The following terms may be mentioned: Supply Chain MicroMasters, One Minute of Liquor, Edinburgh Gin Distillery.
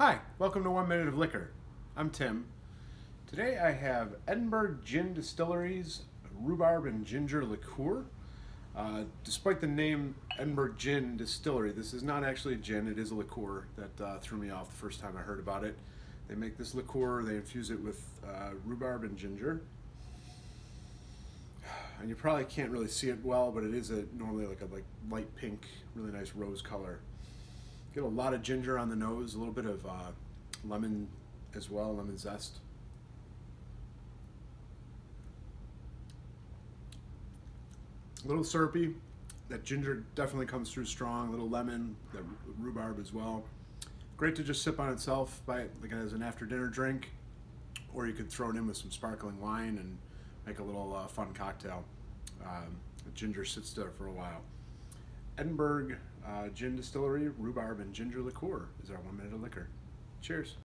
Hi, welcome to 1 Minute of Liquor. I'm Tim. Today I have Edinburgh Gin Distillery's Rhubarb and Ginger Liqueur. Despite the name Edinburgh Gin Distillery, this is not actually a gin, it is a liqueur. That threw me off the first time I heard about it. They make this liqueur, they infuse it with rhubarb and ginger. And you probably can't really see it well, but it is normally like a light pink, really nice rose color. Get a lot of ginger on the nose, a little bit of lemon as well, lemon zest. A little syrupy, that ginger definitely comes through strong, a little lemon, that rhubarb as well. Great to just sip on itself, like as an after dinner drink, or you could throw it in with some sparkling wine and make a little fun cocktail. The ginger sits there for a while. Edinburgh Gin Distillery Rhubarb and Ginger Liqueur is our 1 Minute of Liquor. Cheers.